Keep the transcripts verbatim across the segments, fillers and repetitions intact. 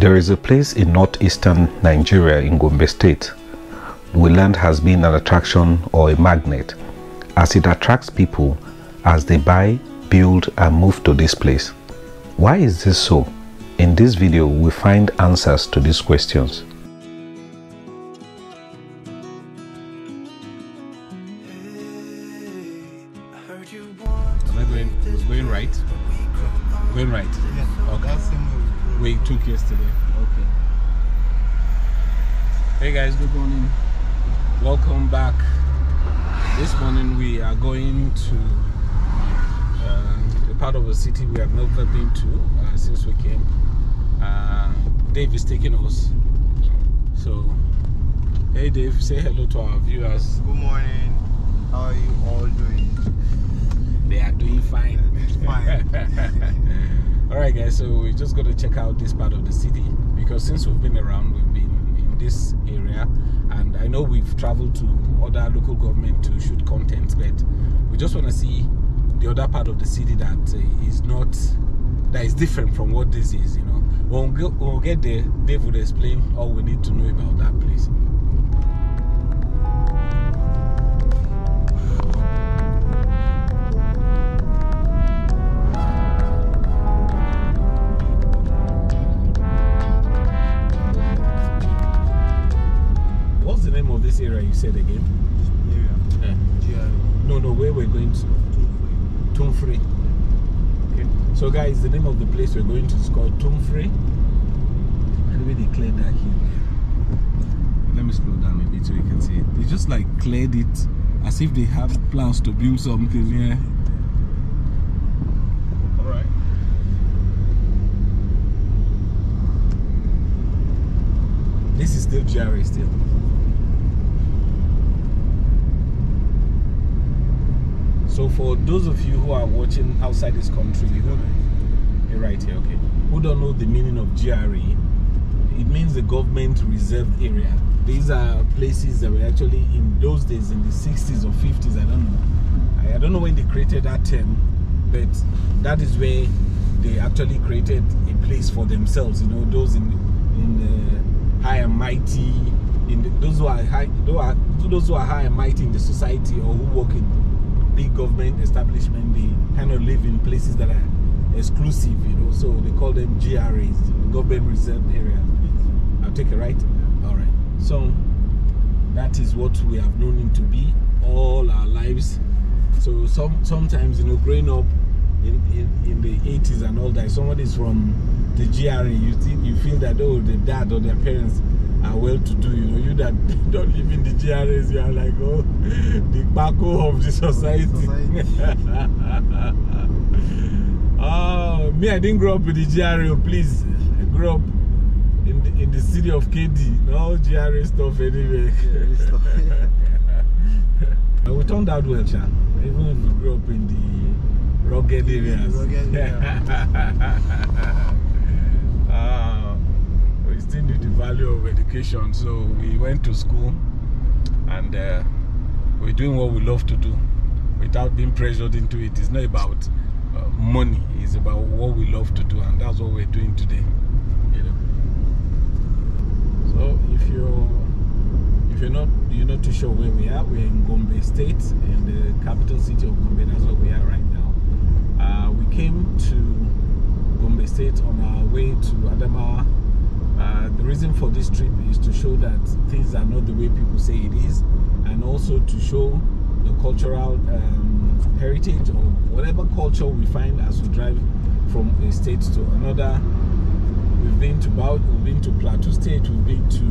There is a place in northeastern Nigeria in Gombe State where land has been an attraction or a magnet, as it attracts people as they buy, build and move to this place. Why is this so? In this video, we find answers to these questions. Am I going? I was going right. Going right. Okay. We took yesterday. Okay. Hey guys, good morning. Welcome back. This morning we are going to uh, the part of the city we have never been to uh, since we came. Uh, Dave is taking us. So, hey Dave, say hello to our viewers. Good morning. How are you all doing? They are doing fine. Fine. Alright guys, so we're just going to check out this part of the city, because since we've been around, we've been in this area, and I know we've traveled to other local government to shoot content, but we just want to see the other part of the city that is not, that is different from what this is, you know. When we we'll get there, Dave will explain all we need to know about that place. Area you said again? Yeah. Yeah. Yeah. No, no, where we're going to? Tumfure. Tumfure. Okay. So guys, the name of the place we're going to is called Tumfure. And we declared that here. Let me scroll down a bit so you can see it. They just like cleared it as if they have plans to build something here. Alright. This is still G R A still. So for those of you who are watching outside this country, who, you're right here, okay, who don't know the meaning of G R A, it means the government reserved area. These are places that were actually in those days, in the sixties or fifties, I don't know. I, I don't know when they created that term, but that is where they actually created a place for themselves, you know, those in, in the high and mighty, in the, those who are high, those who are, those who are high and mighty in the society or who work in big government establishment, they kind of live in places that are exclusive, you know, so they call them G R As, government reserved areas. I'll take it, right? Yeah. All right. So that is what we have known him to be all our lives. So some sometimes, you know, growing up in, in, in the eighties and all that, somebody's from the G R A, you think you feel that, oh, the dad or their parents are well to do, you know, you that don't live in the G R As, you are like, oh, the backhoe of the society. society. Oh, me, I didn't grow up in the G R A, please. I grew up in the, in the city of K D. No G R A stuff anyway. We turned out well, Chan. Even if we grew up in the rugged areas. Rugged area. uh, Still knew the value of education, so we went to school and uh, we're doing what we love to do without being pressured into it. It's not about uh, money, it's about what we love to do, and that's what we're doing today, you know? So if you're if you're not you're not too sure where we are, we're in Gombe State, in the capital city of Gombe. That's where we are right now. Uh, we came to Gombe State on our way to Adamawa. Uh, the reason for this trip is to show that things are not the way people say it is, and also to show the cultural um, heritage or whatever culture we find as we drive from a state to another. We've been to Bauchi, we've been to Plateau State, we've been to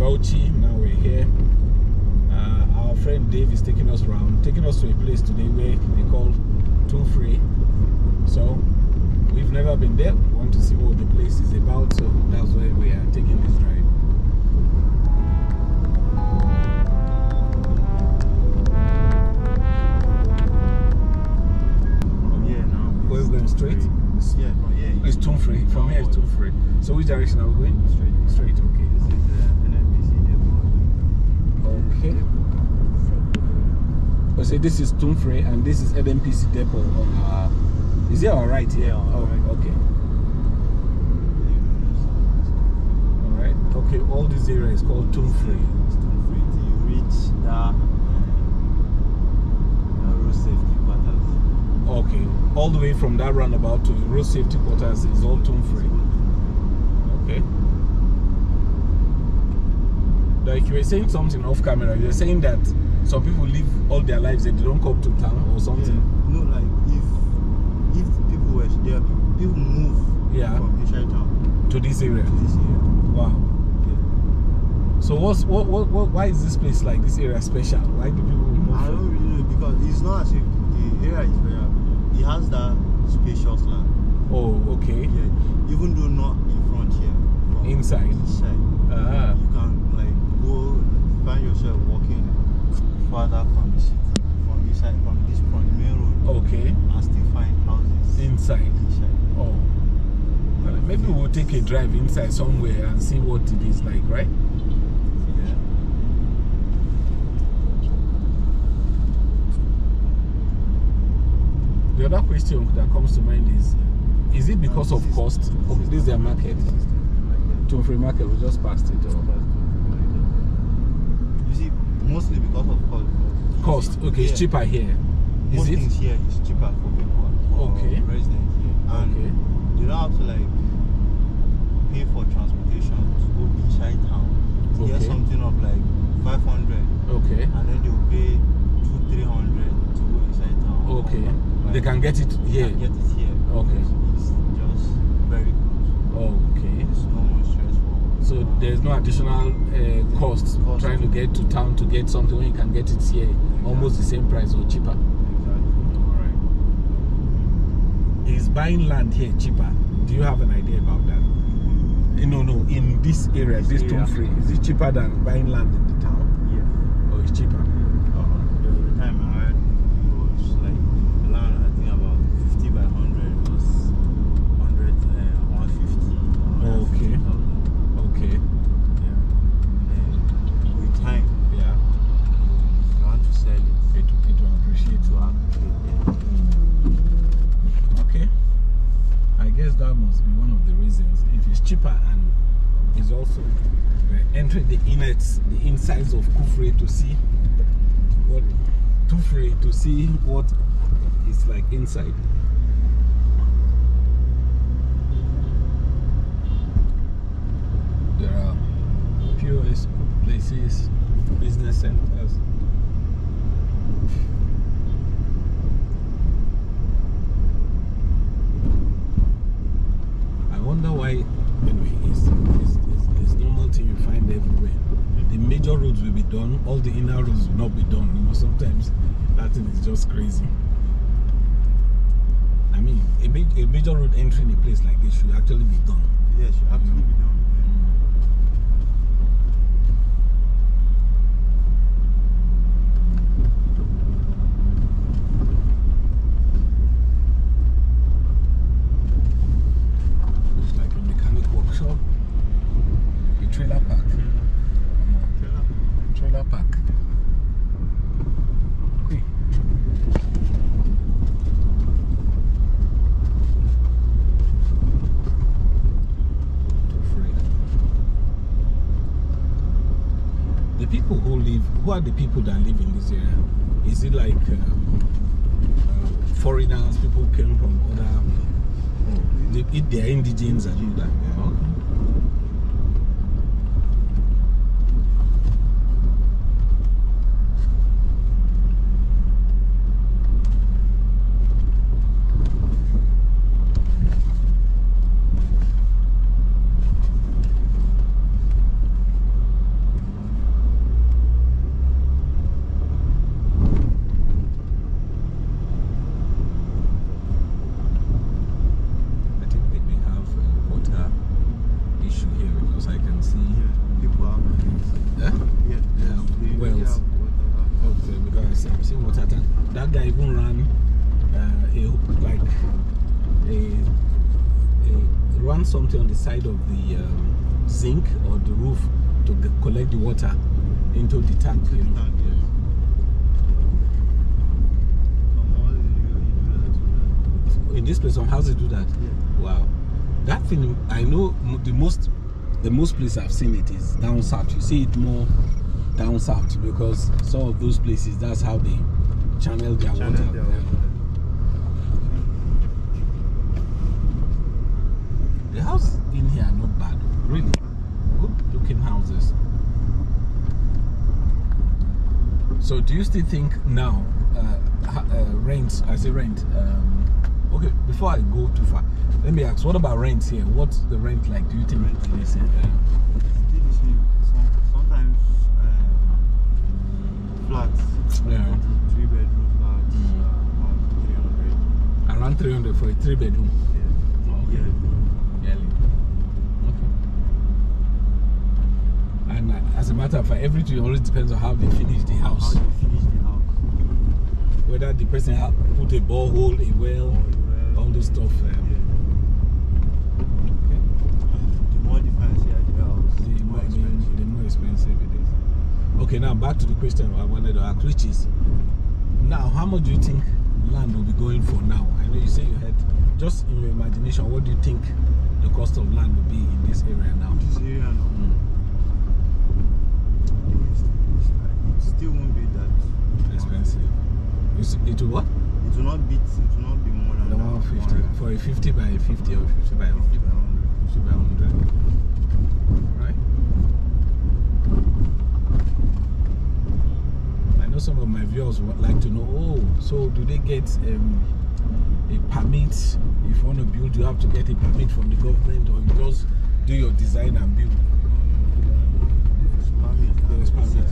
Bauchi, now we're here. Uh, our friend Dave is taking us around, taking us to a place today where they call Tumfure. So we've never been there, we want to see what the place is about, so that's why we are taking this drive. Yeah, now we're going straight? It's, yeah, from here. It's Tumfure. From here it's Tumfure. So which direction are we going? Straight. Straight, okay. This is the N M P C depot. Okay. I say this is Tumfure and this is N M P C depot on our... Is it alright here? Yeah, all oh, right. Okay. all this area is called Tumfure. Tumfure till you reach that, that road safety quarters. Okay, all the way from that roundabout to the road safety quarters is all Tumfure. Okay. Like you were saying something off camera, you were saying that some people live all their lives and they don't come to town or something. Yeah. No, like if if people were there, people move yeah. from H I town to this area. To this area. Wow. Yeah. So what's what, what what why is this place like this area special? Why do people move? I don't really know, because it's not as if the area is very it has that spacious land. Oh, okay. Yeah. Even though not in front here. From inside. Inside. Ah. You can like go find yourself walking further from the city, from inside, from this point, the main road. Okay. And still find houses inside. Inside. Oh. Well, maybe we'll take a drive inside somewhere and see what it is like, right? Yeah. The other question that comes to mind is: is it because of cost? Oh, this is their market. Tumfure market. We just passed it over. You see, mostly because of cost. Cost. Okay, yeah. It's cheaper here. Is Most it? Things here is cheaper for people. For okay. Residents here. And okay. You don't have to like pay for transportation to go inside town. Okay. Get something of like five hundred. Okay. And then they will pay two three hundred to go inside town. Okay. Like, they can get it here. Can get it here. Okay. It's just very close. Okay. It's no more stressful. So there's no additional uh, cost, cost trying to get to town to get something when you can get it here, exactly. Almost the same price or cheaper. Is buying land here cheaper? Do you have an idea about that? No, no, in this area, this Tumfure, is it cheaper than buying land in the town? Yeah. Or oh, it's cheaper? Yeah. Uh-huh. The other time I heard it was like the land, I think about fifty by one hundred was one hundred, uh, one fifty. Okay. Okay. Yeah. And with time, yeah. If you want to sell it, it will appreciate to have. Okay, I guess that must be one of the reasons. If it's cheaper and it's also entering the innards, the insides of Tumfure to see what Tumfure to see what is like inside. There are P O S places, business centers. Roads will be done, all the inner roads will not be done. You know, sometimes that thing is just crazy. I mean, a major, a major road entry in a place like this should actually be done. Yeah, should actually know? be done. Who are the people that live in this area? Is it like um, uh, foreigners, people came from other... Um, they, it, they are indigenes and all that. Yeah. Okay. Something on the side of the um, zinc or the roof to get, collect the water into the tank. You know? tank yes. In this place, some houses do that. Yeah. Wow, that thing I know the most the most place I've seen it is down south. You see it more down south because some of those places, that's how they channel their channel water. Their water. The houses in here are not bad, really. Good looking houses. So do you still think now, uh, uh, rent, I say rent, um, okay, before I go too far, let me ask, what about rent here? What's the rent like? Do you think rent is here? Sometimes uh, flats, yeah. three bedroom flats, mm. uh, around three hundred. Around three hundred for a three bedroom? Yeah. Oh, okay. Yeah. Yeah. Okay. And uh, as a matter of fact, everything always depends on how they finish the house. How they finish the house. Whether the person have put a borehole, a well, oh, well all this stuff. Um, yeah. Expensive it is. Okay, now back to the question I wanted to ask, which is now how much do you think land will be going for now? I know you say you had, just in your imagination, what do you think the cost of land will be in this area now? This area now, mm. it still won't be that expensive. It will what? It will not be. It will not be more than one fifty for a fifty by fifty or fifty by one hundred. fifty by one hundred. Some of my viewers would like to know, oh, so do they get um, a permit? If you want to build, you have to get a permit from the government, or you just do your design and build? There's permit. There is permit.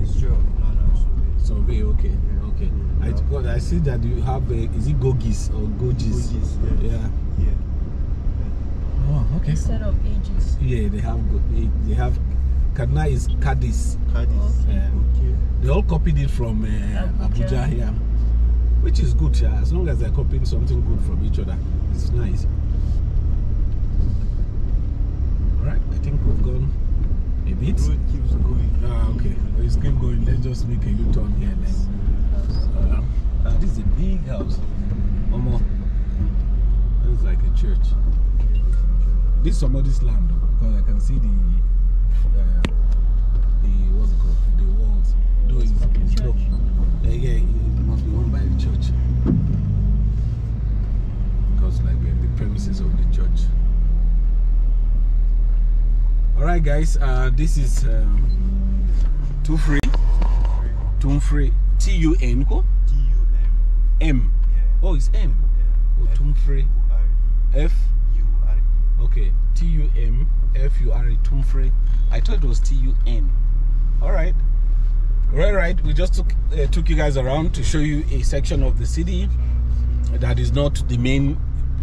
It's true. No, no, survey. Survey, okay. Yeah. Okay. Yeah. I, God, I see that you have a, is it Gogis or Gogis? Gogis, yeah. Yeah. Yeah. Oh, okay. Instead of ages. Yeah, they have, they have, Kaduna is Cadiz. Cadiz. Okay. Um, okay. They all copied it from uh, Abuja. Abuja here, which is good. Yeah, as long as they're copying something good from each other, it's nice. All right, I think we've gone a bit. The road keeps going. Ah, okay. Well, it's keep going. Let's just make a U-turn here. Uh, uh, this is a big house. One more. It's like a church. This is somebody's land, though, because I can see the uh, the what's it called? The walls. Though it's, it's low. Uh, yeah, it must be owned by the church. Because like we have the premises of the church. Alright guys, uh, this is um, Tumfure. Tumfure. T U N. T U M. M. Yeah. Oh, it's M. Yeah. Oh, Tumfure. F. U R E. Okay. T U M F U R E. Tumfure. I thought it was T U N. Alright. Right, right. We just took, uh, took you guys around to show you a section of the city that is not the main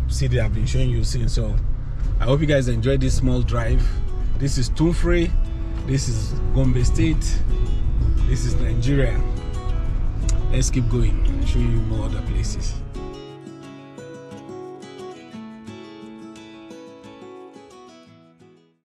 city I've been showing you since. So I hope you guys enjoyed this small drive. This is Tumfure. This is Gombe State. This is Nigeria. Let's keep going and show you more other places.